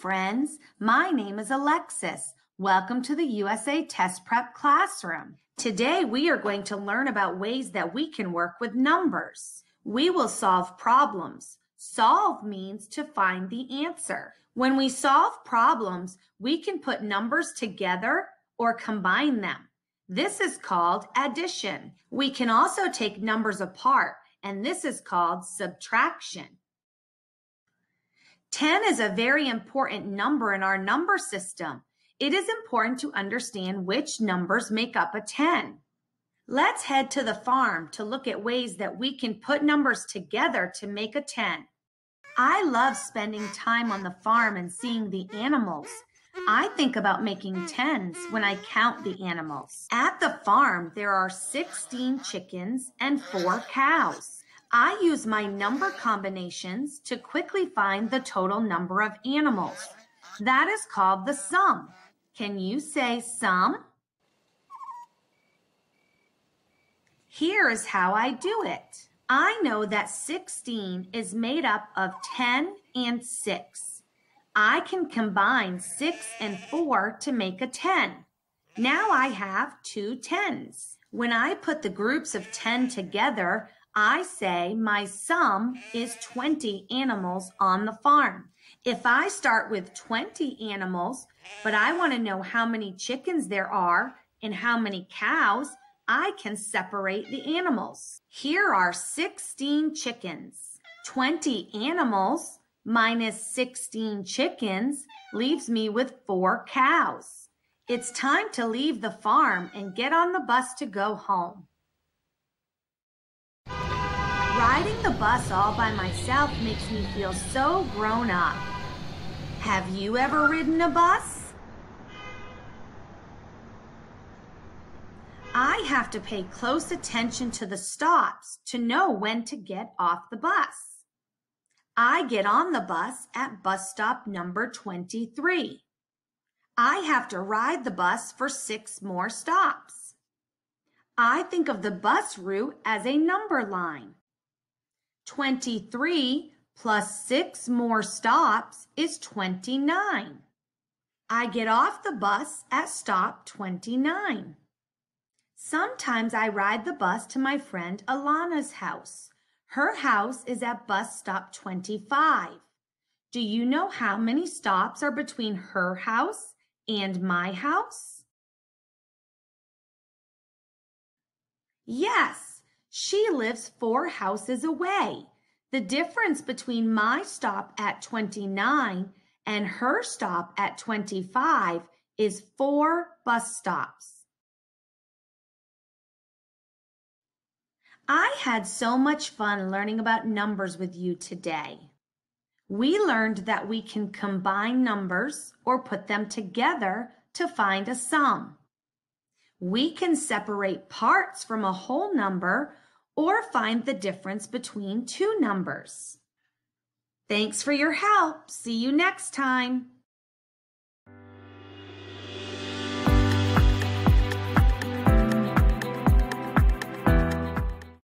friends. My name is Alexis. Welcome to the USA Test Prep Classroom. Today we are going to learn about ways that we can work with numbers. We will solve problems. Solve means to find the answer. When we solve problems, we can put numbers together or combine them. This is called addition. We can also take numbers apart, and this is called subtraction. 10 is a very important number in our number system. It is important to understand which numbers make up a 10. Let's head to the farm to look at ways that we can put numbers together to make a 10. I love spending time on the farm and seeing the animals. I think about making 10s when I count the animals. At the farm, there are 16 chickens and 4 cows. I use my number combinations to quickly find the total number of animals. That is called the sum. Can you say sum? Here is how I do it. I know that 16 is made up of 10 and 6. I can combine 6 and 4 to make a 10. Now I have 2 10s. When I put the groups of 10 together, I say my sum is 20 animals on the farm. If I start with 20 animals, but I want to know how many chickens there are and how many cows, I can separate the animals. Here are 16 chickens. 20 animals minus 16 chickens leaves me with 4 cows. It's time to leave the farm and get on the bus to go home. Riding the bus all by myself makes me feel so grown up. Have you ever ridden a bus? I have to pay close attention to the stops to know when to get off the bus. I get on the bus at bus stop number 23. I have to ride the bus for 6 more stops. I think of the bus route as a number line. 23 plus 6 more stops is 29. I get off the bus at stop 29. Sometimes I ride the bus to my friend Alana's house. Her house is at bus stop 25. Do you know how many stops are between her house and my house? Yes. She lives 4 houses away. The difference between my stop at 29 and her stop at 25 is 4 bus stops. I had so much fun learning about numbers with you today. We learned that we can combine numbers or put them together to find a sum. We can separate parts from a whole number or find the difference between 2 numbers. Thanks for your help. See you next time.